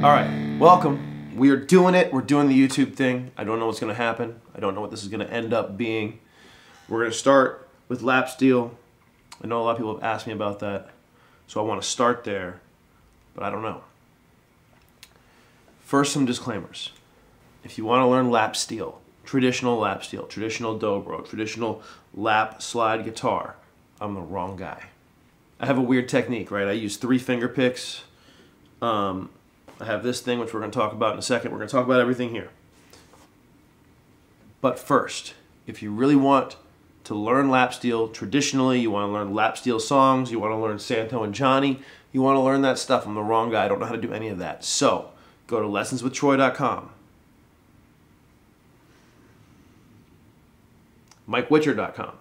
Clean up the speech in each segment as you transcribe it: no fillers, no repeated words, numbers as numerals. Alright, welcome. We are doing it. We're doing the YouTube thing. I don't know what's going to happen. I don't know what this is going to end up being. We're going to start with lap steel. I know a lot of people have asked me about that, so I want to start there, but I don't know. First, some disclaimers. If you want to learn lap steel, traditional dobro, traditional lap slide guitar, I'm the wrong guy. I have a weird technique, right? I use 3 finger picks. I have this thing, which we're going to talk about in a second. We're going to talk about everything here. But first, if you really want to learn lap steel traditionally, you want to learn lap steel songs, you want to learn Santo and Johnny, you want to learn that stuff, I'm the wrong guy. I don't know how to do any of that. So, go to LessonsWithTroy.com, MikeWitcher.com,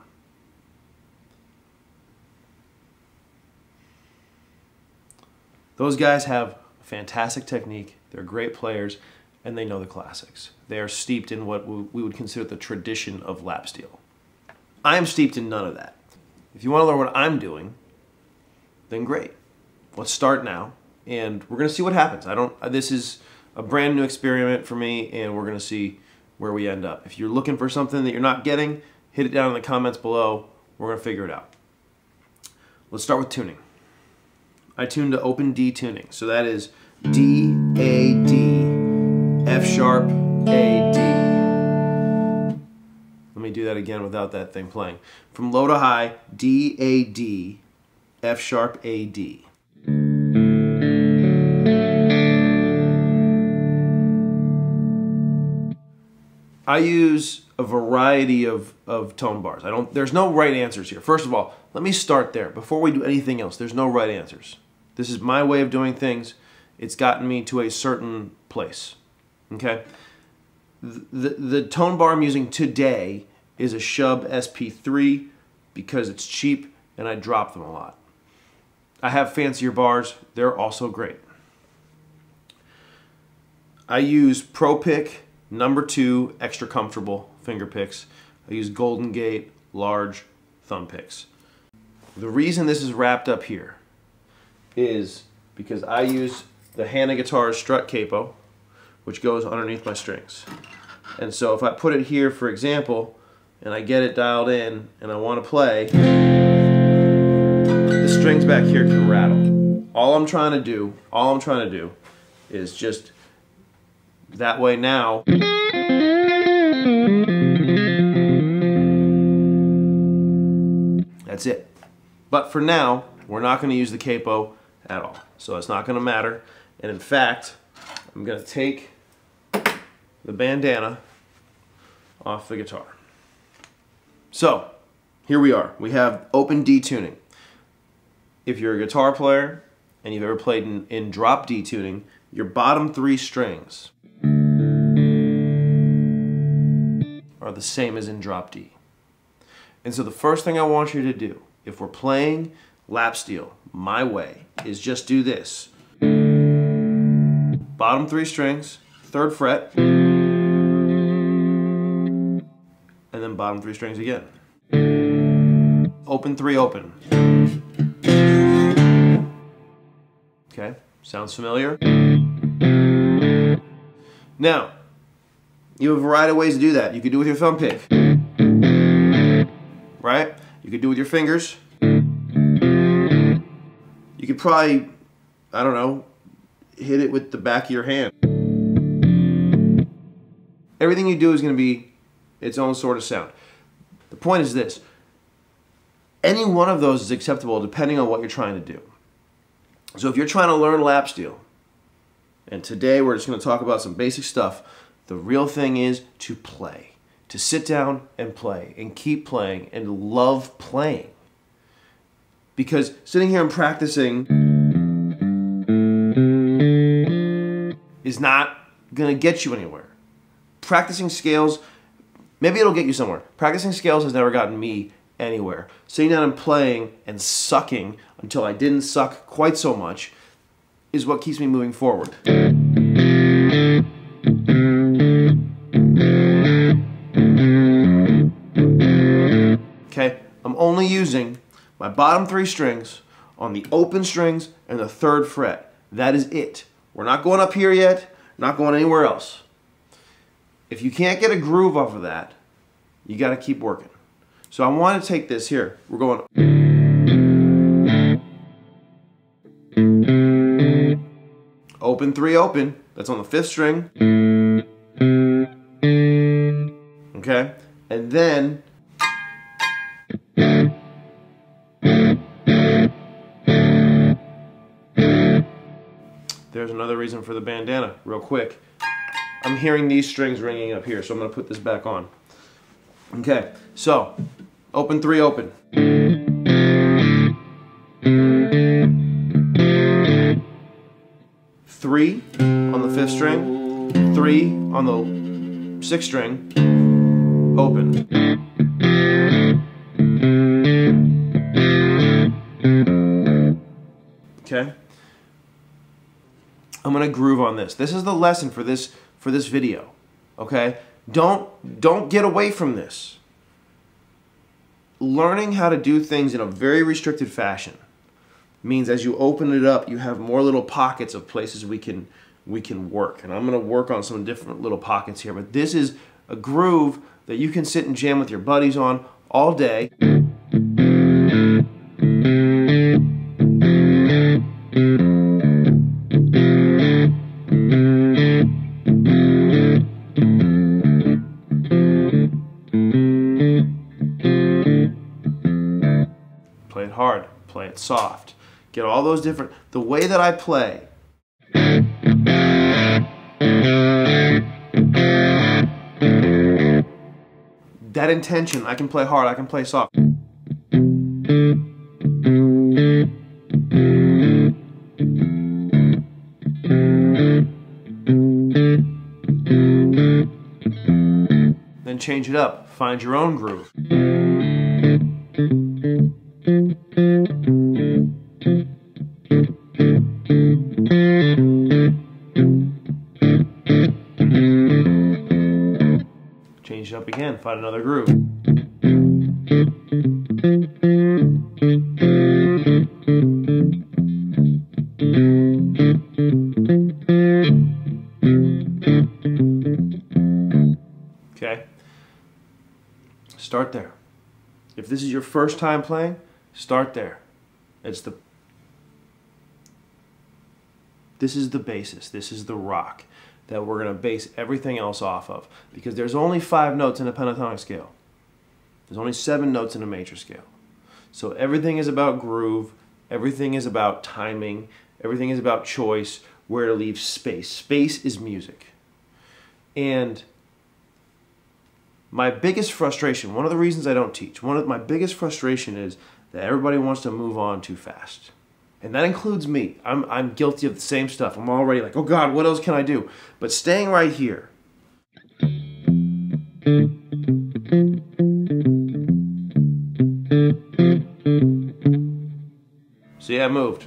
Those guys have fantastic technique, they're great players, and they know the classics. They are steeped in what we would consider the tradition of lap steel. I am steeped in none of that. If you want to learn what I'm doing, then great. Let's start now, and we're going to see what happens. This is a brand new experiment for me, and we're going to see where we end up. If you're looking for something that you're not getting, hit it down in the comments below. We're going to figure it out. Let's start with tuning. I tuned to open D tuning, so that is D, A, D, F sharp, A, D. Let me do that again without that thing playing. From low to high, D, A, D, F sharp, A, D. I use a variety of tone bars. There's no right answers here. First of all, let me start there. Before we do anything else, there's no right answers. This is my way of doing things. It's gotten me to a certain place, okay? The tone bar I'm using today is a Shub SP3 because it's cheap and I drop them a lot. I have fancier bars. They're also great. I use Pro Pick, #2, extra comfortable finger picks. I use Golden Gate, large thumb picks. The reason this is wrapped up here is because I use the Hannah guitar's strut capo, which goes underneath my strings. And so if I put it here, for example, and I get it dialed in and I want to play, the strings back here can rattle. All I'm trying to do is just that way now. That's it. But for now, we're not going to use the capo at all. So it's not going to matter. And in fact, I'm going to take the bandana off the guitar. So, here we are. We have open D tuning. If you're a guitar player and you've ever played in drop D tuning, your bottom 3 strings are the same as in drop D. And so the first thing I want you to do, if we're playing lap steel my way, is just do this. Bottom 3 strings, 3rd fret, and then bottom 3 strings again. Open 3, open. Okay, sounds familiar? Now, you have a variety of ways to do that. You could do it with your thumb pick, right? You could do it with your fingers. You could probably, I don't know, hit it with the back of your hand. Everything you do is going to be its own sort of sound. The point is this. Any one of those is acceptable depending on what you're trying to do. So if you're trying to learn lap steel, and today we're just going to talk about some basic stuff, the real thing is to play, to sit down and play and keep playing and love playing. Because sitting here and practicing is not going to get you anywhere. Practicing scales, maybe it'll get you somewhere. Practicing scales has never gotten me anywhere. Sitting down and playing and sucking until I didn't suck quite so much is what keeps me moving forward. Only using my bottom 3 strings on the open strings and the 3rd fret. That is it. We're not going up here yet, not going anywhere else. If you can't get a groove off of that, you got to keep working. So I want to take this here. We're going. Open three, open. That's on the fifth string. Okay? And then. There's another reason for the bandana, real quick. I'm hearing these strings ringing up here, so I'm going to put this back on. Okay, so open three, open. Three on the fifth string, three on the sixth string, open. Okay. I'm gonna groove on this. This is the lesson for this video. Okay? Don't get away from this. Learning how to do things in a very restricted fashion means as you open it up, you have more little pockets of places we can work. And I'm gonna work on some different little pockets here, but this is a groove that you can sit and jam with your buddies on all day. Hard, play it soft, get all those different, the way that I play. That intention, I can play hard, I can play soft. Then change it up, find your own groove. Change it up again, find another groove. Okay. Start there. If this is your first time playing, start there. This is the basis. This is the rock that we're going to base everything else off of, because there's only 5 notes in a pentatonic scale. There's only 7 notes in a major scale. So everything is about groove, everything is about timing, everything is about choice, where to leave space. Space is music. And my biggest frustration, one of the reasons I don't teach, one of my biggest frustration is that everybody wants to move on too fast. And that includes me. I'm guilty of the same stuff. I'm already like, oh God, what else can I do? But staying right here. See, I moved.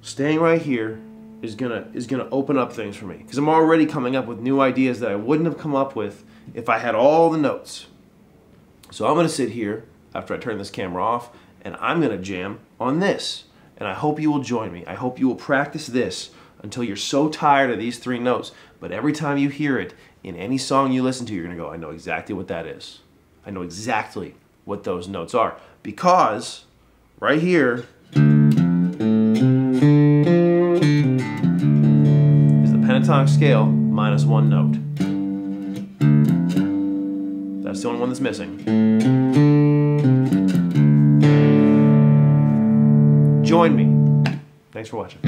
Staying right here is gonna open up things for me. Because I'm already coming up with new ideas that I wouldn't have come up with if I had all the notes. So I'm gonna sit here after I turn this camera off, and I'm going to jam on this. And I hope you will join me. I hope you will practice this until you're so tired of these 3 notes. But every time you hear it, in any song you listen to, you're going to go, I know exactly what that is. I know exactly what those notes are. Because, right here, is the pentatonic scale minus 1 note. That's the only one that's missing. Join me. Thanks for watching.